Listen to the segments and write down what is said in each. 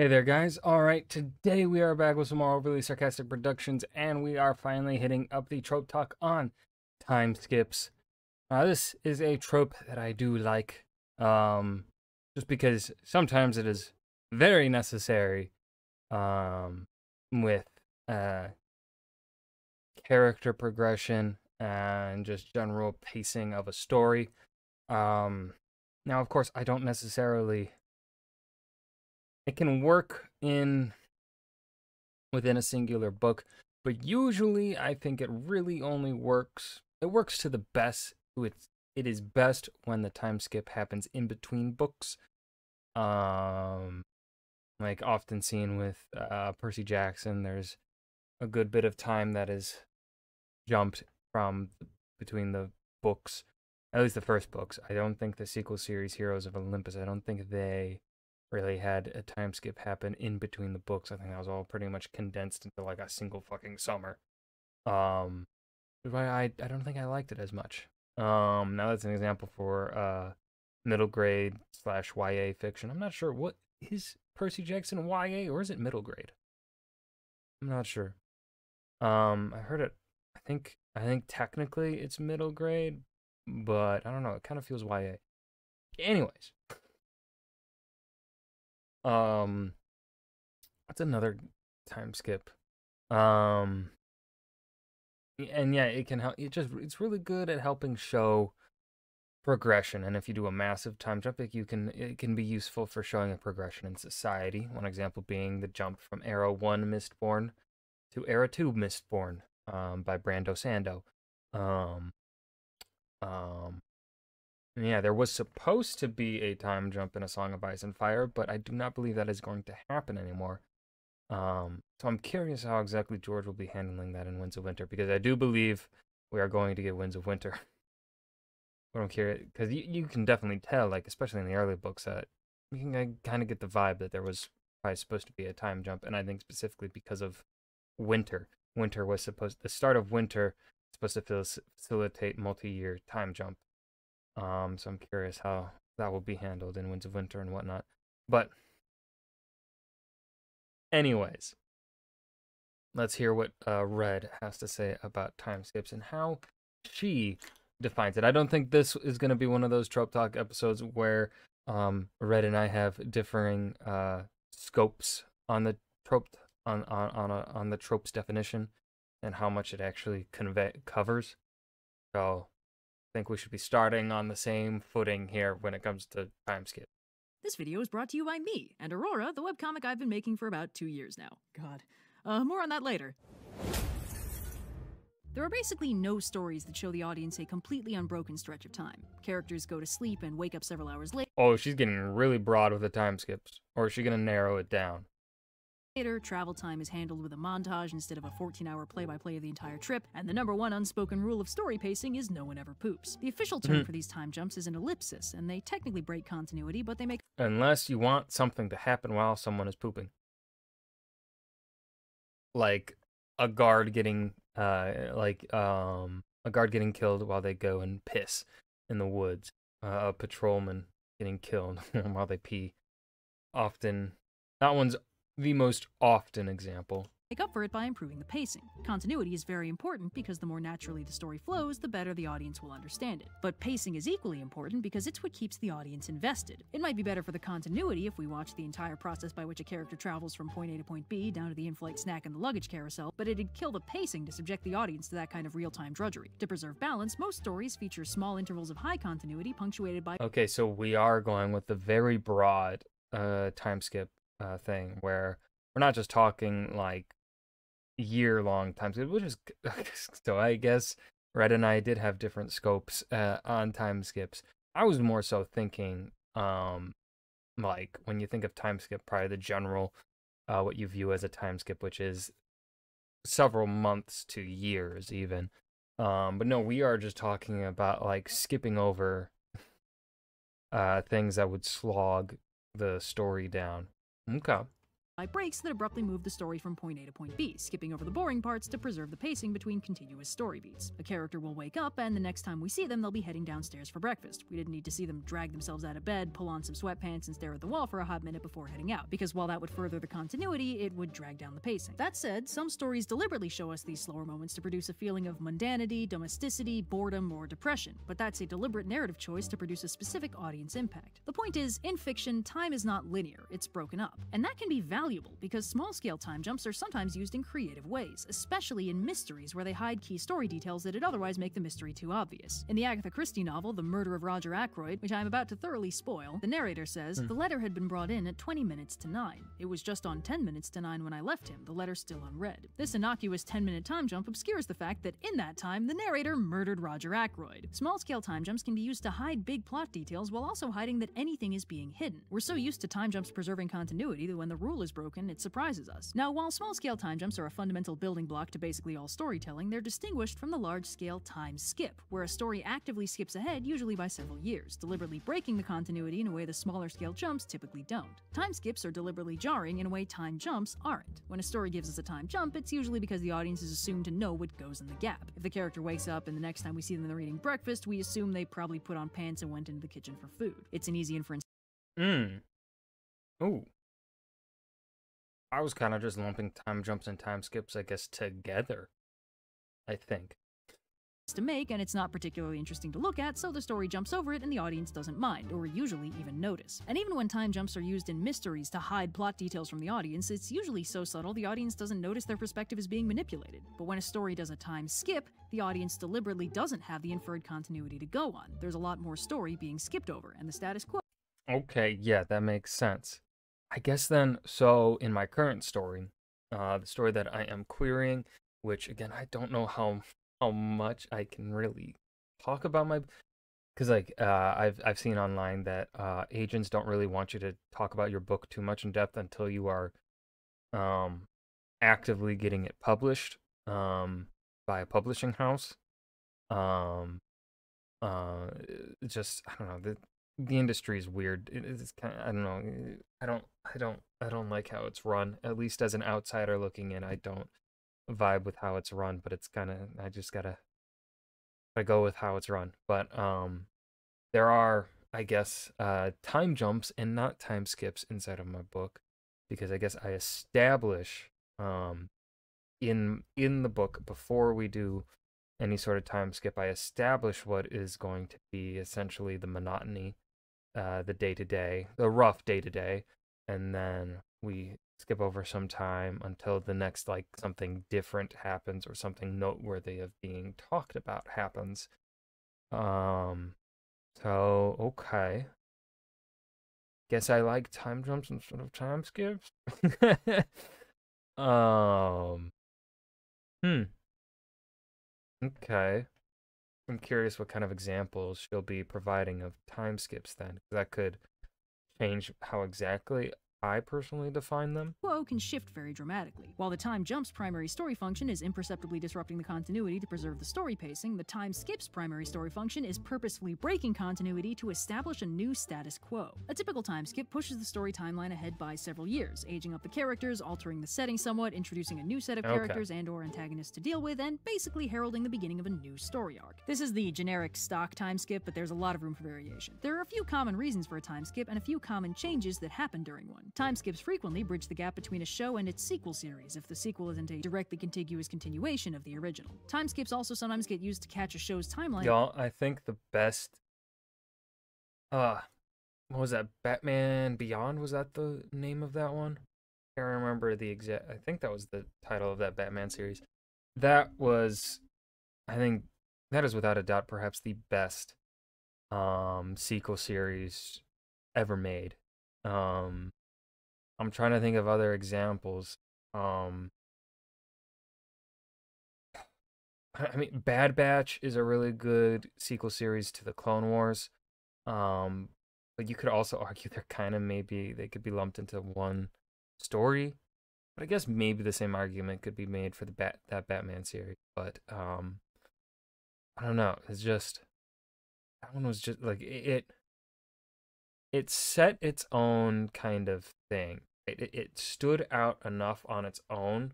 Hey there, guys. All right, today we are back with some more Overly Sarcastic Productions, and we are finally hitting up the trope talk on time skips. This is a trope that I do like, just because sometimes it is very necessary with character progression and just general pacing of a story. Now, of course, I don't necessarily... It can work within a singular book, but usually I think it really only works. It works to the best. It is best when the time skip happens in between books, like often seen with Percy Jackson. There's a good bit of time that is jumped from between the books, at least the first books. I don't think the sequel series, Heroes of Olympus, I don't think they really had a time skip happen in between the books. I think that was all pretty much condensed into like a single fucking summer. I don't think I liked it as much. Now that's an example for middle grade / YA fiction. I'm not sure, what is Percy Jackson YA or is it middle grade? I'm not sure. I heard it. I think technically it's middle grade, but I don't know. It kind of feels YA. Anyways. That's another time skip. And yeah, it can help. It's really good at helping show progression. And if you do a massive time jump, it can be useful for showing a progression in society. One example being the jump from Era 1 Mistborn to Era 2 Mistborn, by Brando Sando. Yeah, there was supposed to be a time jump in A Song of Ice and Fire, but I do not believe that is going to happen anymore. So I'm curious how exactly George will be handling that in Winds of Winter, because I do believe we are going to get Winds of Winter. But I'm curious, because you can definitely tell, like, especially in the early books, that you can kind of get the vibe that there was probably supposed to be a time jump, and I think specifically because of Winter. Winter was the start of Winter was supposed to facilitate multi-year time jump. So I'm curious how that will be handled in Winds of Winter and whatnot. But anyways, let's hear what Red has to say about time skips and how she defines it. I don't think this is going to be one of those trope talk episodes where Red and I have differing scopes on the trope on the trope's definition and how much it actually covers. So I think we should be starting on the same footing here when it comes to time skip. This video is brought to you by me and Aurora, the webcomic I've been making for about 2 years now. God. More on that later. There are basically no stories that show the audience a completely unbroken stretch of time. Characters go to sleep and wake up several hours later. Oh, she's getting really broad with the time skips. Or is she going to narrow it down? Later, travel time is handled with a montage instead of a 14-hour play-by-play of the entire trip, and the #1 unspoken rule of story pacing is no one ever poops. The official term for these time jumps is an ellipsis, and they technically break continuity, but they make... Unless you want something to happen while someone is pooping. Like, a guard getting killed while they go and piss in the woods. A patrolman getting killed while they pee. Often, that one's the most often example. Make up for it by improving the pacing. Continuity is very important because the more naturally the story flows, the better the audience will understand it. But pacing is equally important because it's what keeps the audience invested. It might be better for the continuity if we watch the entire process by which a character travels from point A to point B down to the in-flight snack and the luggage carousel, but it'd kill the pacing to subject the audience to that kind of real-time drudgery. To preserve balance, most stories feature small intervals of high continuity punctuated by... Okay, so we are going with the very broad time skip thing where we're not just talking like year-long time skip, which is so I guess Red and I did have different scopes on time skips. I was more so thinking like when you think of time skip, probably the general what you view as a time skip, which is several months to years even. But no, we are just talking about like skipping over things that would slog the story down. Okay. like breaks that abruptly move the story from point A to point B, skipping over the boring parts to preserve the pacing between continuous story beats. A character will wake up, and the next time we see them, they'll be heading downstairs for breakfast. We didn't need to see them drag themselves out of bed, pull on some sweatpants, and stare at the wall for a hot minute before heading out, because while that would further the continuity, it would drag down the pacing. That said, some stories deliberately show us these slower moments to produce a feeling of mundanity, domesticity, boredom, or depression, but that's a deliberate narrative choice to produce a specific audience impact. The point is, in fiction, time is not linear, it's broken up. And that can be valuable, because small-scale time jumps are sometimes used in creative ways, especially in mysteries where they hide key story details that'd otherwise make the mystery too obvious. In the Agatha Christie novel, The Murder of Roger Ackroyd, which I'm about to thoroughly spoil, the narrator says, the letter had been brought in at 20 minutes to 9. It was just on 10 minutes to 9 when I left him, the letter still unread. This innocuous 10-minute time jump obscures the fact that in that time, the narrator murdered Roger Ackroyd. Small-scale time jumps can be used to hide big plot details while also hiding that anything is being hidden. We're so used to time jumps preserving continuity that when the rule is broken, it surprises us. Now, while small-scale time jumps are a fundamental building block to basically all storytelling, they're distinguished from the large-scale time skip, where a story actively skips ahead, usually by several years, deliberately breaking the continuity in a way the smaller-scale jumps typically don't. Time skips are deliberately jarring in a way time jumps aren't. When a story gives us a time jump, it's usually because the audience is assumed to know what goes in the gap. If the character wakes up and the next time we see them they're eating breakfast, we assume they probably put on pants and went into the kitchen for food. It's an easy inference. Ooh. I was kind of just lumping time jumps and time skips, I guess, together, I think. To make, and it's not particularly interesting to look at, so the story jumps over it and the audience doesn't mind, or usually even notice. And even when time jumps are used in mysteries to hide plot details from the audience, it's usually so subtle the audience doesn't notice their perspective is being manipulated. But when a story does a time skip, the audience deliberately doesn't have the inferred continuity to go on. There's a lot more story being skipped over, and the status quo... Okay, yeah, that makes sense. I guess then, so in my current story, the story that I am querying, which again, I don't know how much I can really talk about my, because like I've seen online that agents don't really want you to talk about your book too much in depth until you are actively getting it published by a publishing house. Just I don't know, the industry is weird. It's kind of, I don't know. I don't like how it's run. At least as an outsider looking in, I don't vibe with how it's run, but it's kind of, I just gotta go with how it's run. But there are, I guess, time jumps and not time skips inside of my book, because I guess I establish in the book, before we do any sort of time skip, I establish what is going to be essentially the monotony, the day-to-day, the rough day-to-day, and then we skip over some time until the next, like, something different happens or something noteworthy of being talked about happens. So, okay. Guess I like time jumps instead of time skips. Okay. I'm curious what kind of examples she'll be providing of time skips then. That could change how exactly I personally define them. Quo can shift very dramatically. While the time jump's primary story function is imperceptibly disrupting the continuity to preserve the story pacing, the time skip's primary story function is purposefully breaking continuity to establish a new status quo. A typical time skip pushes the story timeline ahead by several years, aging up the characters, altering the setting somewhat, introducing a new set of characters and or antagonists to deal with, and basically heralding the beginning of a new story arc. This is the generic stock time skip, but there's a lot of room for variation. There are a few common reasons for a time skip and a few common changes that happen during one. Time skips frequently bridge the gap between a show and its sequel series, if the sequel isn't a directly contiguous continuation of the original. Time skips also sometimes get used to catch a show's timeline. Y'all, I think the best... what was that? Batman Beyond? Was that the name of that one? I can't remember the exact... I think that was the title of that Batman series. That was... I think that is without a doubt perhaps the best sequel series ever made. I'm trying to think of other examples. I mean, Bad Batch is a really good sequel series to the Clone Wars. But you could also argue they're kind of maybe they could be lumped into one story. But I guess maybe the same argument could be made for the Batman series. But I don't know. It's just that one was just like it set its own kind of thing. It stood out enough on its own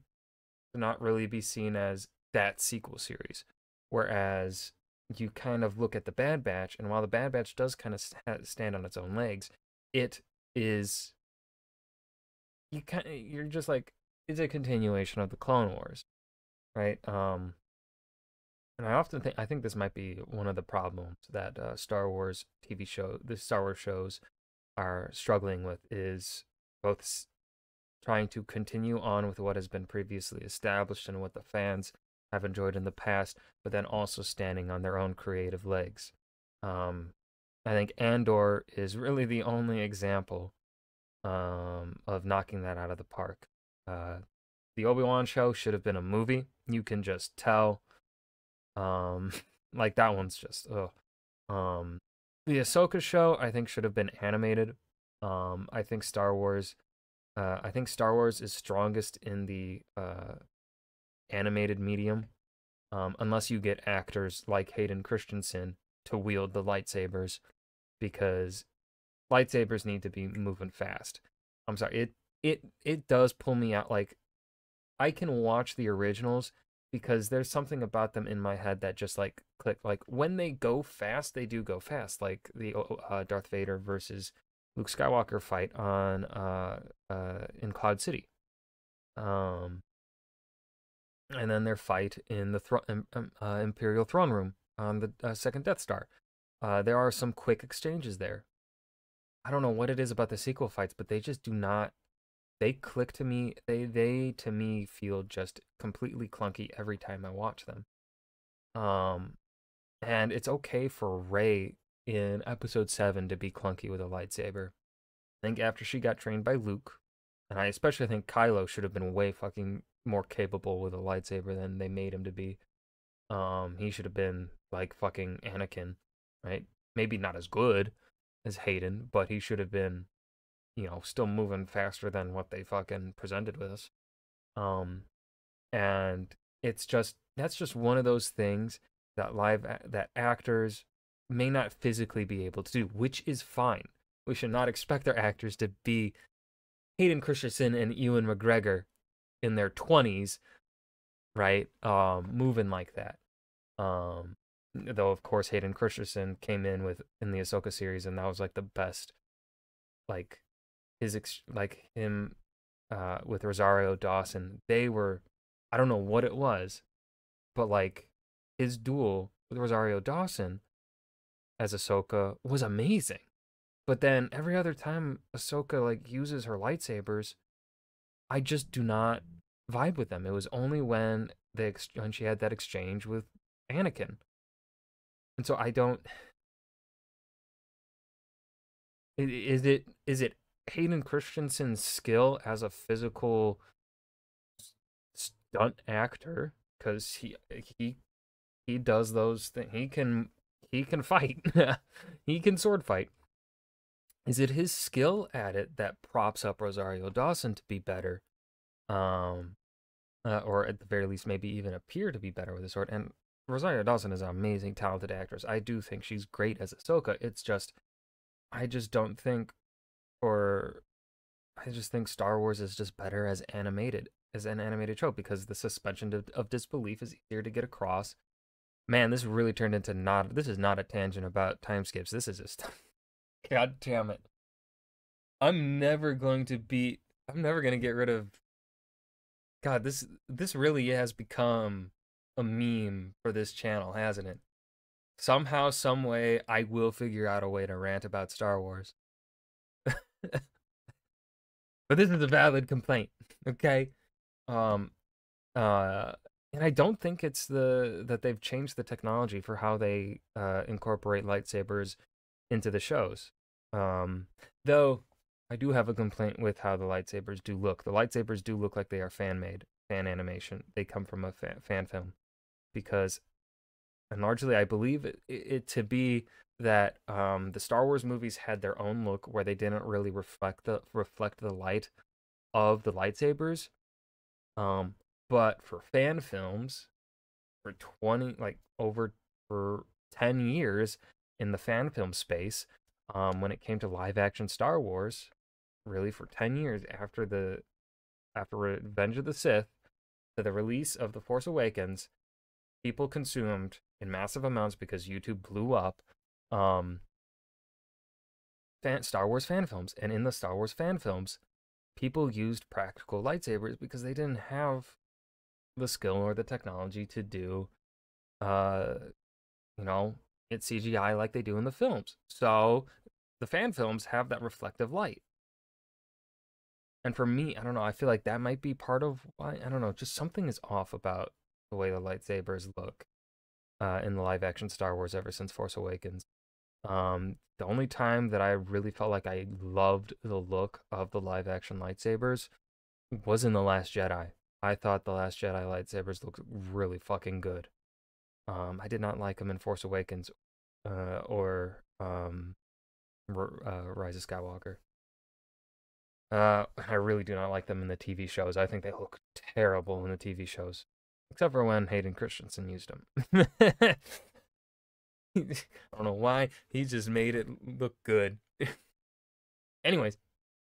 to not really be seen as that sequel series. Whereas you kind of look at the Bad Batch, and while the Bad Batch does kind of stand on its own legs, it is, you're just like, it's a continuation of the Clone Wars, right? And I often think, I think this might be one of the problems that Star Wars TV show, the Star Wars shows are struggling with, is both trying to continue on with what has been previously established and what the fans have enjoyed in the past, but then also standing on their own creative legs. I think Andor is really the only example of knocking that out of the park. The Obi-Wan show should have been a movie. You can just tell. Like, that one's just, ugh. The Ahsoka show, I think, should have been animated. I think Star Wars is strongest in the animated medium, unless you get actors like Hayden Christensen to wield the lightsabers, because lightsabers need to be moving fast. I'm sorry, it does pull me out. Like, I can watch the originals because there's something about them in my head that just like click. Like, when they go fast, they do go fast. Like the Darth Vader versus Luke Skywalker fight on in Cloud City, and then their fight in the Imperial throne room on the second Death Star. There are some quick exchanges there. I don't know what it is about the sequel fights, but they just do not. They click to me. They to me feel just completely clunky every time I watch them. And it's okay for Rey in episode 7 to be clunky with a lightsaber. I think after she got trained by Luke, and I especially think Kylo should have been way fucking more capable with a lightsaber than they made him to be. He should have been like fucking Anakin, right? Maybe not as good as Hayden, but he should have been, you know, still moving faster than what they fucking presented with us. And it's just, that's just one of those things that that actors may not physically be able to do, which is fine. We should not expect their actors to be Hayden Christensen and Ewan McGregor in their 20s, right? Moving like that. Though, of course, Hayden Christensen came in the Ahsoka series, and that was like the best, like him with Rosario Dawson. They were, I don't know what it was, but like his duel with Rosario Dawson as Ahsoka was amazing. But then every other time Ahsoka like uses her lightsabers, I just do not vibe with them. It was only when she had that exchange with Anakin. And so I don't, is it Hayden Christensen's skill as a physical stunt actor, cuz he does those things. He can fight. He can sword fight. Is it his skill at it that props up Rosario Dawson to be better? Or at the very least, maybe even appear to be better with a sword. And Rosario Dawson is an amazing, talented actress. I do think she's great as Ahsoka. It's just, I just think Star Wars is just better as an animated show, because the suspension of disbelief is easier to get across. Man, this really turned into this is not a tangent about time skips. This is just, god damn it. I'm never going to get rid of, god, this really has become a meme for this channel, hasn't it? Somehow, some way, I will figure out a way to rant about Star Wars. But this is a valid complaint, okay? And I don't think it's that they've changed the technology for how they incorporate lightsabers into the shows. Though I do have a complaint with how the lightsabers do look. The lightsabers do look like they are fan-made, fan animation. They come from a fan film, because, and largely I believe it to be that the Star Wars movies had their own look where they didn't really reflect the light of the lightsabers. But for fan films, for 10 years in the fan film space, when it came to live action Star Wars, really for 10 years after Revenge of the Sith to the release of The Force Awakens, people consumed in massive amounts because YouTube blew up Star Wars fan films. And in the Star Wars fan films, people used practical lightsabers because they didn't have the skill or the technology to do, you know, it's CGI like they do in the films. So the fan films have that reflective light. And for me, I don't know, I feel like that might be part of why, I don't know, just something is off about the way the lightsabers look in the live-action Star Wars ever since Force Awakens. The only time that I really felt like I loved the look of the live-action lightsabers was in The Last Jedi. I thought The Last Jedi lightsabers looked really fucking good. I did not like them in Force Awakens or Rise of Skywalker. I really do not like them in the TV shows. I think they look terrible in the TV shows. Except for when Hayden Christensen used them. I don't know why. He just made it look good. Anyways,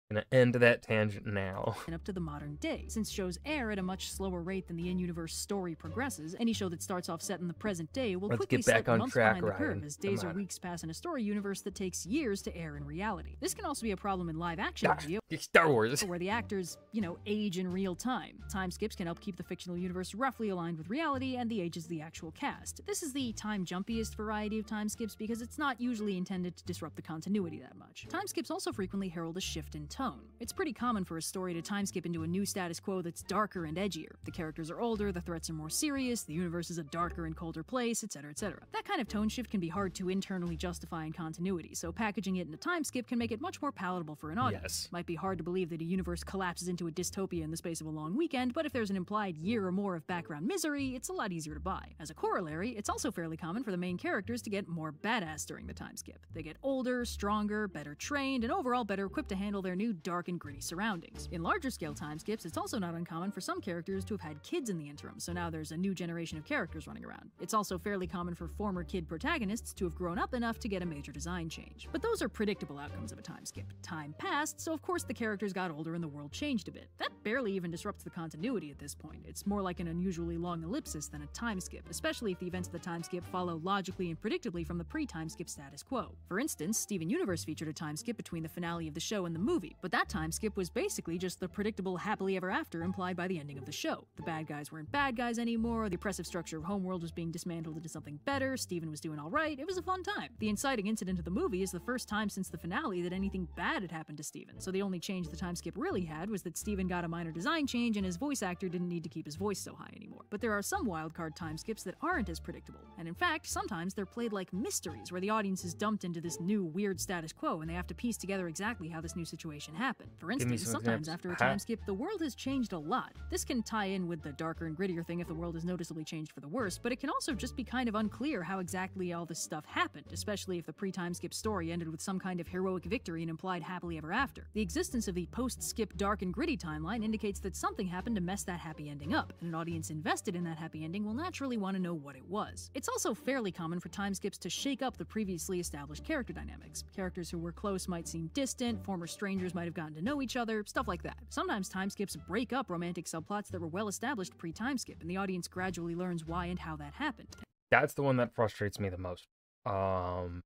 I'm going to end that tangent now. And up to the modern day, since shows air at a much slower rate than the in-universe story progresses, any show that starts off set in the present day will quickly slip months behind the curve as days or weeks pass in a story universe that takes years to air in reality. This can also be a problem in live-action video, Star Wars, where the actors, you know, age in real time. Time skips can help keep the fictional universe roughly aligned with reality and the ages of the actual cast. This is the time-jumpiest variety of time skips because it's not usually intended to disrupt the continuity that much. Time skips also frequently herald a shift in tone. It's pretty common for a story to time skip into a new status quo that's darker and edgier. The characters are older, the threats are more serious, the universe is a darker and colder place, etc., etc. That kind of tone shift can be hard to internally justify in continuity, so packaging it in a time skip can make it much more palatable for an audience. Yes. It might be hard to believe that a universe collapses into a dystopia in the space of a long weekend, but if there's an implied year or more of background misery, it's a lot easier to buy. As a corollary, it's also fairly common for the main characters to get more badass during the time skip. They get older, stronger, better trained, and overall better equipped to handle their new dark and gritty surroundings. In larger scale time skips, it's also not uncommon for some characters to have had kids in the interim, so now there's a new generation of characters running around. It's also fairly common for former kid protagonists to have grown up enough to get a major design change. But those are predictable outcomes of a time skip. Time passed, so of course the characters got older and the world changed a bit. That barely even disrupts the continuity at this point. It's more like an unusually long ellipsis than a time skip, especially if the events of the time skip follow logically and predictably from the pre-time skip status quo. For instance, Steven Universe featured a time skip between the finale of the show and the movie, but that time skip was basically just the predictable happily ever after implied by the ending of the show. The bad guys weren't bad guys anymore, the oppressive structure of Homeworld was being dismantled into something better, Steven was doing alright, it was a fun time. The inciting incident of the movie is the first time since the finale that anything bad had happened to Steven, so the only change the time skip really had was that Steven got a minor design change and his voice actor didn't need to keep his voice so high anymore. But there are some wildcard time skips that aren't as predictable, and in fact, sometimes they're played like mysteries where the audience is dumped into this new weird status quo and they have to piece together exactly how this new situation happened. For instance, sometimes after a time skip, the world has changed a lot. This can tie in with the darker and grittier thing if the world is noticeably changed for the worse, but it can also just be kind of unclear how exactly all this stuff happened, especially if the pre-time skip story ended with some kind of heroic victory and implied happily ever after. The existence of the post-skip dark and gritty timeline indicates that something happened to mess that happy ending up, and an audience invested in that happy ending will naturally want to know what it was. It's also fairly common for time skips to shake up the previously established character dynamics. Characters who were close might seem distant, former strangers might have gotten to know each other, stuff like that. Sometimes time skips break up romantic subplots that were well established pre-time skip, and the audience gradually learns why and how that happened. That's the one that frustrates me the most. I'm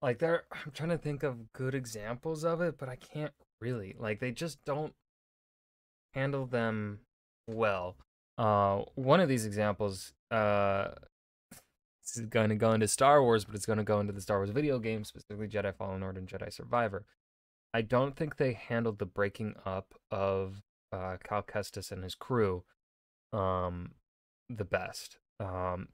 trying to think of good examples of it, but I can't really. Like, they just don't handle them well. One of these examples, this is going to go into Star Wars, but it's going to go into the Star Wars video game, specifically Jedi Fallen Order and Jedi Survivor. I don't think they handled the breaking up of Cal Kestis and his crew the best.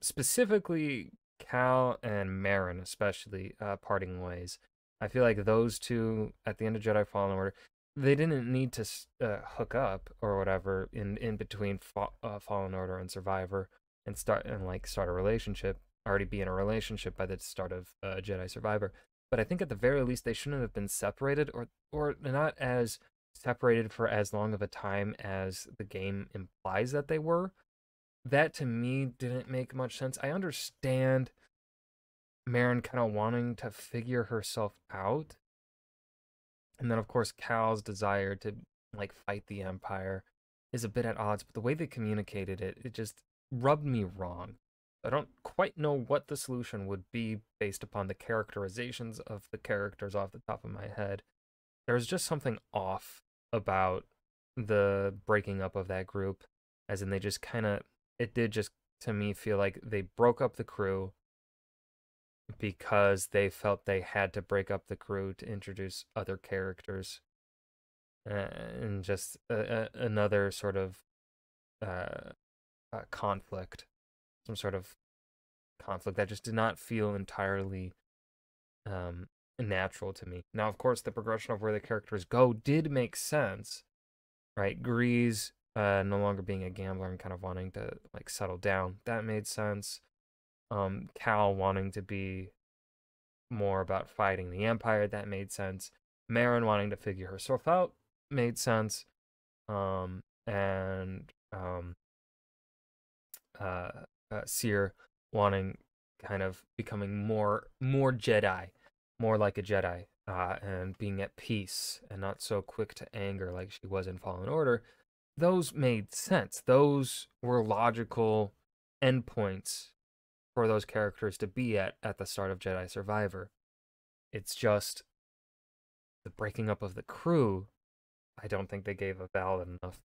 Specifically, Cal and Merrin, especially, parting ways. I feel like those two, at the end of Jedi Fallen Order, they didn't need to hook up or whatever in between Fallen Order and Survivor and start a relationship. Already be in a relationship by the start of Jedi Survivor, but I think at the very least they shouldn't have been separated, or not as separated for as long of a time as the game implies that they were. That to me didn't make much sense. I understand Merrin kind of wanting to figure herself out, And then, of course, Cal's desire to, like, fight the Empire is a bit at odds, but the way they communicated it, it just rubbed me wrong. I don't quite know what the solution would be based upon the characterizations of the characters off the top of my head. There's just something off about the breaking up of that group, as in they just kind of, it did just, to me, feel like they broke up the crew because they felt they had to break up the crew to introduce other characters. And just another sort of conflict, some sort of conflict that just did not feel entirely natural to me. Now, of course, the progression of where the characters go did make sense, right? Grease no longer being a gambler and kind of wanting to, like, settle down, that made sense. Cal wanting to be more about fighting the Empire, that made sense. Merrin wanting to figure herself out made sense. Seer wanting, kind of becoming more Jedi, more like a Jedi, and being at peace and not so quick to anger like she was in Fallen Order. Those made sense. Those were logical endpoints for those characters to be at the start of Jedi Survivor. It's just the breaking up of the crew. I don't think they gave a valid enough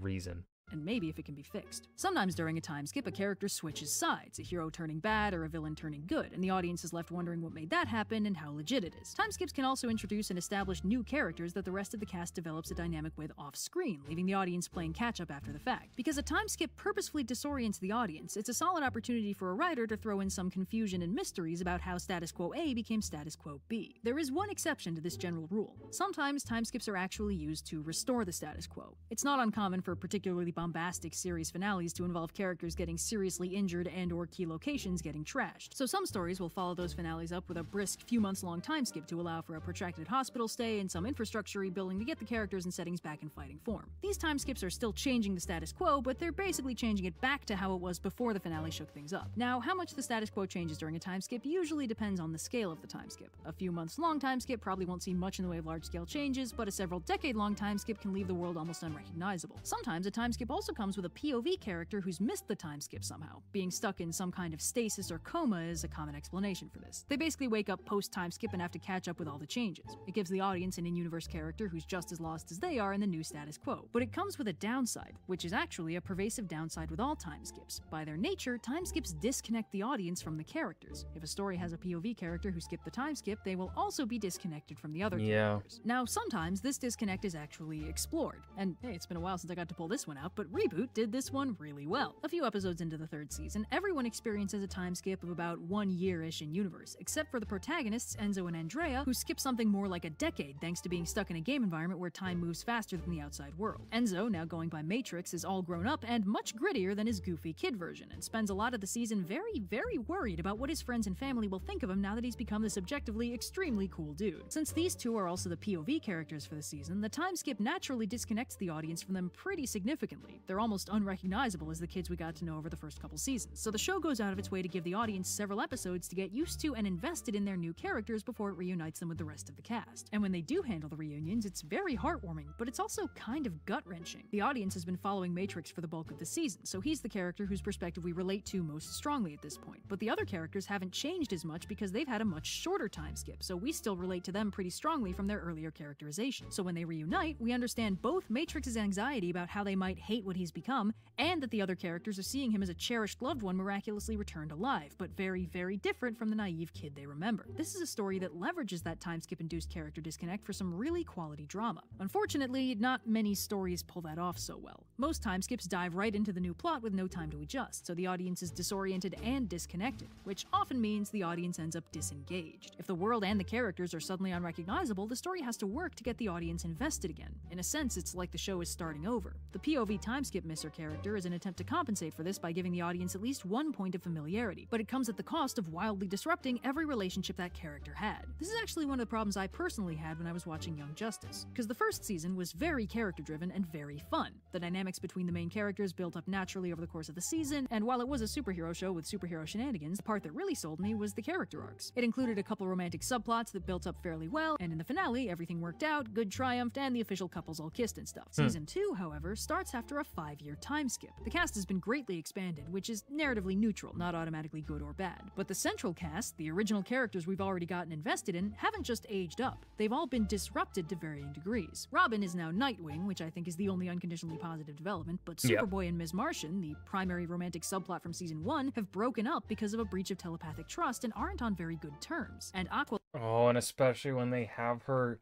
reason. And maybe if it can be fixed. Sometimes during a time skip, a character switches sides, a hero turning bad or a villain turning good, and the audience is left wondering what made that happen and how legit it is. Time skips can also introduce and establish new characters that the rest of the cast develops a dynamic with off-screen, leaving the audience playing catch-up after the fact. Because a time skip purposefully disorients the audience, it's a solid opportunity for a writer to throw in some confusion and mysteries about how status quo A became status quo B. There is one exception to this general rule. Sometimes time skips are actually used to restore the status quo. It's not uncommon for particularly bombastic series finales to involve characters getting seriously injured and/or key locations getting trashed. So some stories will follow those finales up with a brisk, few months-long time skip to allow for a protracted hospital stay and some infrastructure rebuilding to get the characters and settings back in fighting form. These time skips are still changing the status quo, but they're basically changing it back to how it was before the finale shook things up. Now, how much the status quo changes during a time skip usually depends on the scale of the time skip. A few months-long time skip probably won't see much in the way of large-scale changes, but a several decade-long time skip can leave the world almost unrecognizable. Sometimes a time skip also comes with a POV character who's missed the time skip somehow. Being stuck in some kind of stasis or coma is a common explanation for this. They basically wake up post-time skip and have to catch up with all the changes. It gives the audience an in-universe character who's just as lost as they are in the new status quo. But it comes with a downside, which is actually a pervasive downside with all time skips. By their nature, time skips disconnect the audience from the characters. If a story has a POV character who skipped the time skip, they will also be disconnected from the other characters. Now, sometimes this disconnect is actually explored. And hey, it's been a while since I got to pull this one out, but Reboot did this one really well. A few episodes into the third season, everyone experiences a time skip of about 1 year-ish in universe, except for the protagonists, Enzo and Andrea, who skip something more like a decade thanks to being stuck in a game environment where time moves faster than the outside world. Enzo, now going by Matrix, is all grown up and much grittier than his goofy kid version, and spends a lot of the season very worried about what his friends and family will think of him now that he's become this objectively extremely cool dude. Since these two are also the POV characters for the season, the time skip naturally disconnects the audience from them pretty significantly. They're almost unrecognizable as the kids we got to know over the first couple seasons, so the show goes out of its way to give the audience several episodes to get used to and invested in their new characters before it reunites them with the rest of the cast. And when they do handle the reunions, it's very heartwarming, but it's also kind of gut-wrenching. The audience has been following Matrix for the bulk of the season, so he's the character whose perspective we relate to most strongly at this point, but the other characters haven't changed as much because they've had a much shorter time skip, so we still relate to them pretty strongly from their earlier characterization. So when they reunite, we understand both Matrix's anxiety about how they might hate what he's become, and that the other characters are seeing him as a cherished loved one miraculously returned alive, but very different from the naive kid they remember. This is a story that leverages that time skip induced character disconnect for some really quality drama. Unfortunately, not many stories pull that off so well. Most time skips dive right into the new plot with no time to adjust, so the audience is disoriented and disconnected, which often means the audience ends up disengaged. If the world and the characters are suddenly unrecognizable, the story has to work to get the audience invested again. In a sense, it's like the show is starting over. The POV time skip Mr. character is an attempt to compensate for this by giving the audience at least 1 point of familiarity, but it comes at the cost of wildly disrupting every relationship that character had. This is actually one of the problems I personally had when I was watching Young Justice, because the first season was very character-driven and very fun. The dynamics between the main characters built up naturally over the course of the season, and while it was a superhero show with superhero shenanigans, the part that really sold me was the character arcs. It included a couple romantic subplots that built up fairly well, and in the finale, everything worked out, good triumphed, and the official couples all kissed and stuff. Season 2, however, starts after a 5-year time skip. The cast has been greatly expanded, which is narratively neutral, not automatically good or bad. But the central cast, the original characters we've already gotten invested in, haven't just aged up. They've all been disrupted to varying degrees. Robin is now Nightwing, which I think is the only unconditionally positive development, but Superboy and Ms. Martian, the primary romantic subplot from season 1, have broken up because of a breach of telepathic trust and aren't on very good terms. And Aqualad... Oh, and especially when they have her...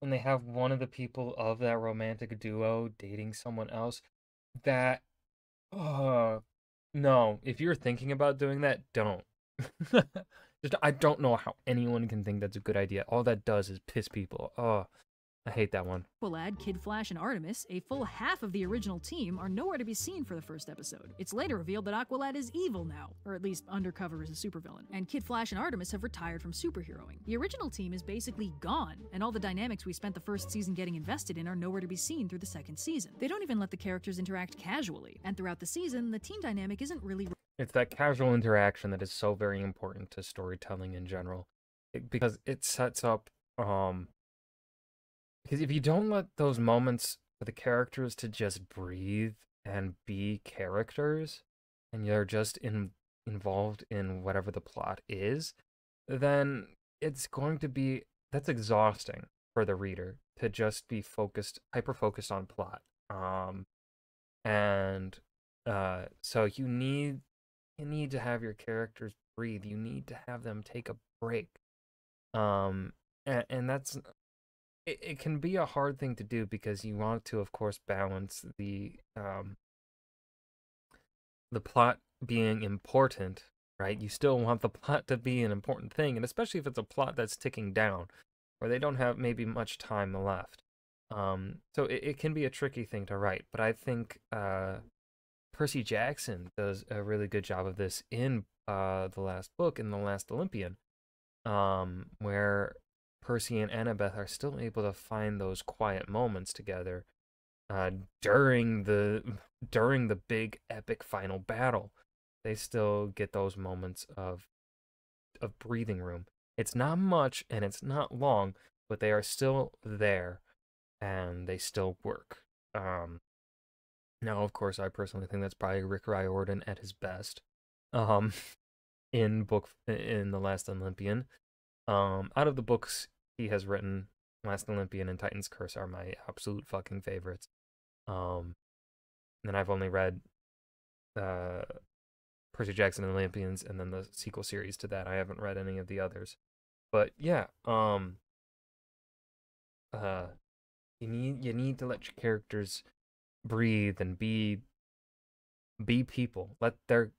When they have one of the people of that romantic duo dating someone else, that... No, if you're thinking about doing that, don't. I don't know how anyone can think that's a good idea. All that does is piss people. Oh, I hate that one. Aqualad, Kid Flash, and Artemis, a full half of the original team, are nowhere to be seen for the first episode. It's later revealed that Aqualad is evil now, or at least undercover as a supervillain, and Kid Flash and Artemis have retired from superheroing. The original team is basically gone, and all the dynamics we spent the first season getting invested in are nowhere to be seen through the second season. They don't even let the characters interact casually, and throughout the season, the team dynamic isn't really... It's that casual interaction that is so very important to storytelling in general, because it sets up... Because if you don't let those moments for the characters to just breathe and be characters, and you're just involved in whatever the plot is, then it's going to be... That's exhausting for the reader to just be focused, hyper-focused on plot. So you need to have your characters breathe. You need to have them take a break. And that's... It can be a hard thing to do because you want to, of course, balance the plot being important, right? You still want the plot to be an important thing, and especially if it's a plot that's ticking down, or they don't have maybe much time left. So it can be a tricky thing to write, but I think Percy Jackson does a really good job of this in the last book, in The Last Olympian, where... Percy and Annabeth are still able to find those quiet moments together during the big epic final battle. They still get those moments of breathing room. It's not much and it's not long, but they are still there and they still work. Now, of course, I personally think that's probably Rick Riordan at his best in The Last Olympian. Out of the books he has written, Last Olympian and Titan's Curse are my absolute fucking favorites. And I've only read Percy Jackson and Olympians and then the sequel series to that. I haven't read any of the others. But yeah, you need to let your characters breathe and be people. Let their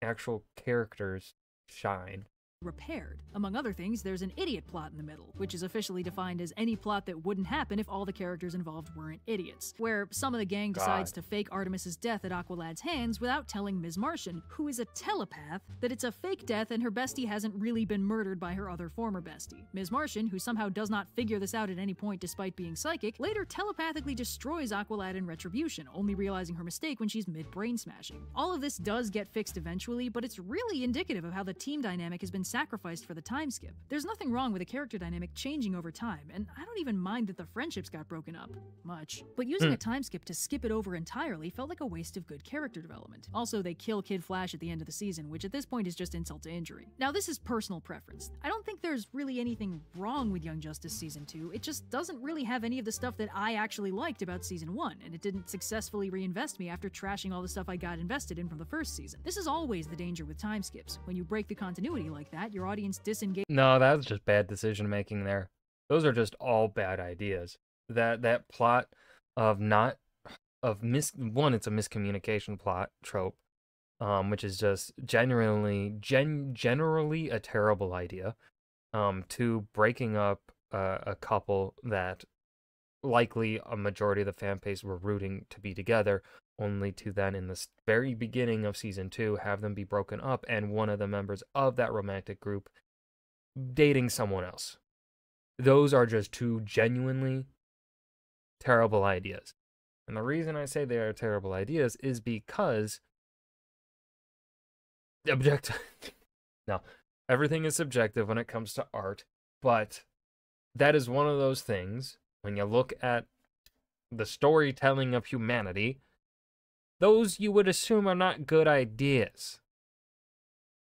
actual characters shine. Repaired. Among other things, there's an idiot plot in the middle, which is officially defined as any plot that wouldn't happen if all the characters involved weren't idiots, where some of the gang decides to fake Artemis's death at Aqualad's hands without telling Ms. Martian, who is a telepath, that it's a fake death and her bestie hasn't really been murdered by her other former bestie. Ms. Martian, who somehow does not figure this out at any point despite being psychic, later telepathically destroys Aqualad in retribution, only realizing her mistake when she's mid-brain smashing. All of this does get fixed eventually, but it's really indicative of how the team dynamic has been sacrificed for the time skip. There's nothing wrong with a character dynamic changing over time, and I don't even mind that the friendships got broken up. Much. But using a time skip to skip it over entirely felt like a waste of good character development. Also, they kill Kid Flash at the end of the season, which at this point is just insult to injury. Now, this is personal preference. I don't think there's really anything wrong with Young Justice Season 2, it just doesn't really have any of the stuff that I actually liked about Season 1, and it didn't successfully reinvest me after trashing all the stuff I got invested in from the first season. This is always the danger with time skips. When you break the continuity like that, your audience disengages. No, that was just bad decision making there. Those are just all bad ideas. That plot of not of mis one, it's a miscommunication plot trope, which is just generally a terrible idea. Two, breaking up a couple that likely a majority of the fan base were rooting to be together, only to then in the very beginning of season 2 have them be broken up and one of the members of that romantic group dating someone else. Those are just two genuinely terrible ideas. And the reason I say they are terrible ideas is because objective. Now, everything is subjective when it comes to art, but that is one of those things. When you look at the storytelling of humanity, those you would assume are not good ideas.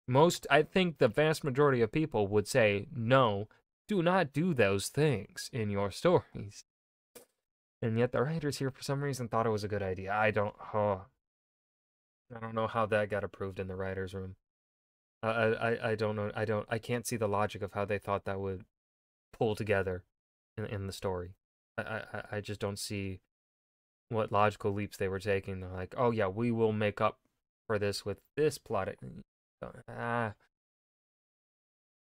Most, I think the vast majority of people would say, no, do not do those things in your stories. And yet the writers here, for some reason, thought it was a good idea. I don't know how that got approved in the writers' room. I don't know. I can't see the logic of how they thought that would pull together in the story. I just don't see what logical leaps they were taking. They're like, oh yeah, we will make up for this with this plot.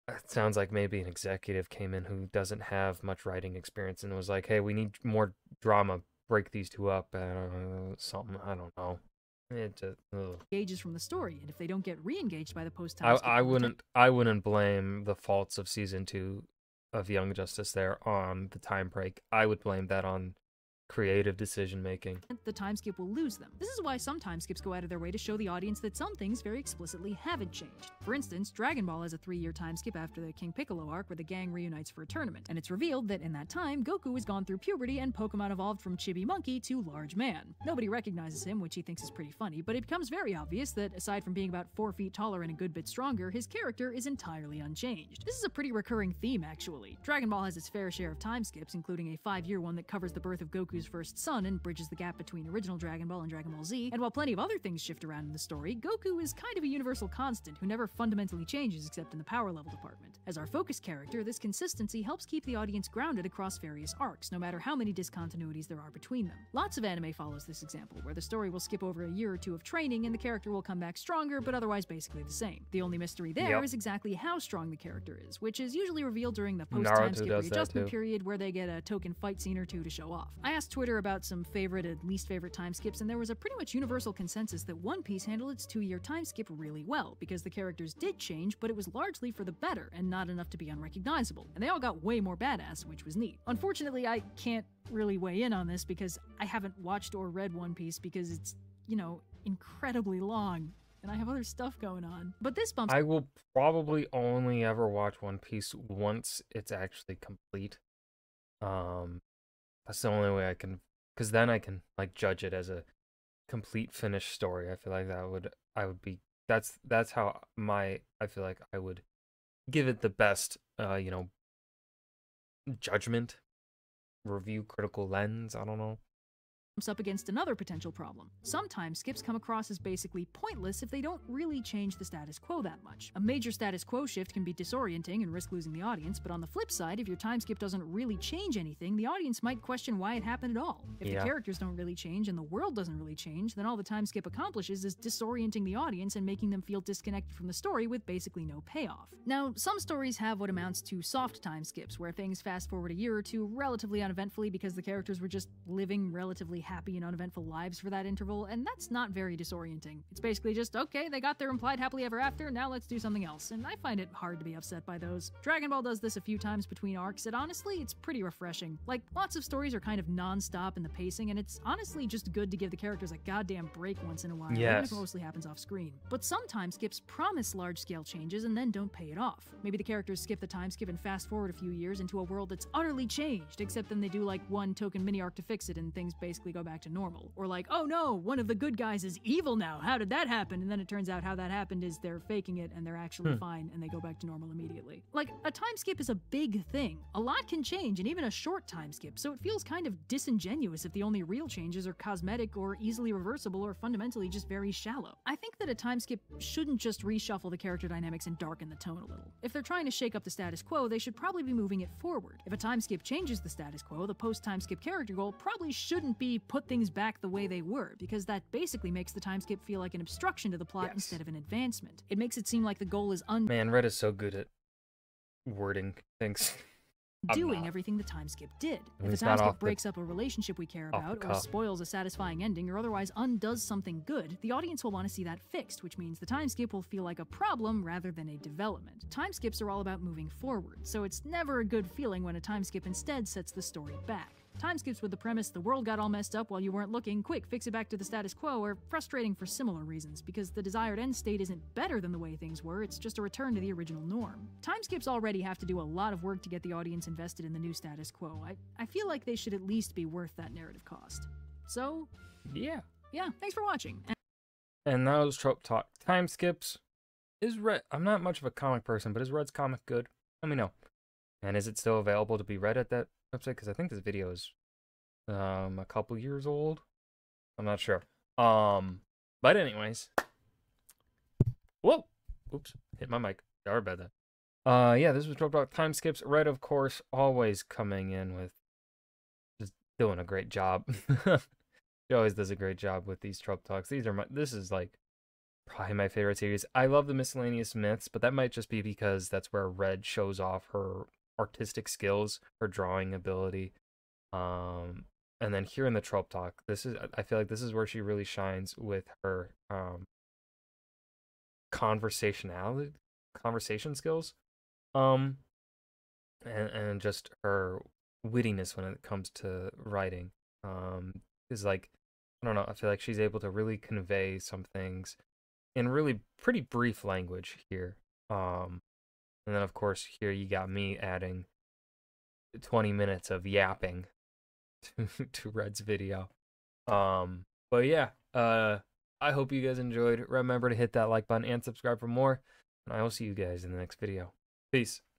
It sounds like maybe an executive came in who doesn't have much writing experience and was like, hey, we need more drama. Break these two up. Something. I don't know. It just, engages from the story, and if they don't get re-engaged by the post time, I wouldn't blame the faults of season 2 of Young Justice there on the time break. I would blame that on creative decision making. The time skip will lose them. This is why some time skips go out of their way to show the audience that some things very explicitly haven't changed. For instance, Dragon Ball has a 3-year time skip after the King Piccolo arc where the gang reunites for a tournament, and it's revealed that in that time, Goku has gone through puberty and Pokemon evolved from chibi monkey to large man. Nobody recognizes him, which he thinks is pretty funny, but it becomes very obvious that aside from being about 4 feet taller and a good bit stronger, his character is entirely unchanged. This is a pretty recurring theme, actually. Dragon Ball has its fair share of time skips, including a 5-year one that covers the birth of Goku's first son and bridges the gap between original Dragon Ball and Dragon Ball Z, and while plenty of other things shift around in the story, Goku is kind of a universal constant who never fundamentally changes except in the power level department. As our focus character, this consistency helps keep the audience grounded across various arcs, no matter how many discontinuities there are between them. Lots of anime follows this example, where the story will skip over a year or two of training and the character will come back stronger, but otherwise basically the same. The only mystery there is exactly how strong the character is, which is usually revealed during the post-time skip readjustment period where they get a token fight scene or two to show off. I asked Twitter about some favorite and least favorite time skips, and there was a pretty much universal consensus that One Piece handled its 2-year time skip really well, because the characters did change, but it was largely for the better and not enough to be unrecognizable, and they all got way more badass, which was neat. Unfortunately, I can't really weigh in on this because I haven't watched or read One Piece because it's, you know, incredibly long, and I have other stuff going on. But this bumps- I will probably only ever watch One Piece once it's actually complete. That's the only way I can, because then I can like judge it as a complete finished story. I feel like that would, I would be, that's how my, I feel like I would give it the best, you know, judgment, review, critical lens, I don't know. Up against another potential problem. Sometimes skips come across as basically pointless if they don't really change the status quo that much. A major status quo shift can be disorienting and risk losing the audience, but on the flip side, if your time skip doesn't really change anything, the audience might question why it happened at all. If the characters don't really change and the world doesn't really change, then all the time skip accomplishes is disorienting the audience and making them feel disconnected from the story with basically no payoff. Now, some stories have what amounts to soft time skips, where things fast forward a year or two relatively uneventfully because the characters were just living relatively happy and uneventful lives for that interval, and that's not very disorienting. It's basically just, okay, they got their implied happily ever after, now let's do something else, and I find it hard to be upset by those. Dragon Ball does this a few times between arcs, and honestly, it's pretty refreshing. Like, lots of stories are kind of non-stop in the pacing, and it's honestly just good to give the characters a goddamn break once in a while, even if it mostly happens off screen. But sometimes skips promise large-scale changes and then don't pay it off. Maybe the characters skip the time skip and fast-forward a few years into a world that's utterly changed, except then they do like one token mini-arc to fix it and things basically go back to normal. Or like, oh no, one of the good guys is evil now, how did that happen? And then it turns out how that happened is they're faking it and they're actually fine and they go back to normal immediately. Like, a time skip is a big thing. A lot can change, and even a short time skip, so it feels kind of disingenuous if the only real changes are cosmetic or easily reversible or fundamentally just very shallow. I think that a time skip shouldn't just reshuffle the character dynamics and darken the tone a little. If they're trying to shake up the status quo, they should probably be moving it forward. If a time skip changes the status quo, the post-time skip character goal probably shouldn't be put things back the way they were, because that basically makes the time skip feel like an obstruction to the plot instead of an advancement. It makes it seem like the goal is Man, Reddit's so good at wording things. doing everything the time skip did. If a time skip breaks up a relationship we care about, or spoils a satisfying ending, or otherwise undoes something good, the audience will want to see that fixed, which means the time skip will feel like a problem rather than a development. Time skips are all about moving forward, so it's never a good feeling when a time skip instead sets the story back. Time skips with the premise the world got all messed up while you weren't looking, quick, fix it back to the status quo, are frustrating for similar reasons, because the desired end state isn't better than the way things were, it's just a return to the original norm. Time skips already have to do a lot of work to get the audience invested in the new status quo. I feel like they should at least be worth that narrative cost. So, yeah, thanks for watching. And that was Trope Talk. Time skips. Is Red... I'm not much of a comic person, but is Red's comic good? Let me know. And is it still available to be read at that website? Because I think this video is a couple years old. I'm not sure. But anyways. Whoa! Oops. Hit my mic. Sorry about that. Yeah, this was Trope Talk. Time skips. Red, of course, always coming in with just doing a great job. She always does a great job with these Trope Talks. These are my... This is like probably my favorite series. I love the miscellaneous myths, but that might just be because that's where Red shows off her artistic skills, her drawing ability, and then here in the Trope Talk, this is, I feel like this is where she really shines with her conversation skills, and just her wittiness when it comes to writing. Is like, I don't know, I feel like she's able to really convey some things in really pretty brief language here. And then, of course, here you got me adding 20 minutes of yapping to Red's video. But yeah, I hope you guys enjoyed. Remember to hit that like button and subscribe for more. And I will see you guys in the next video. Peace.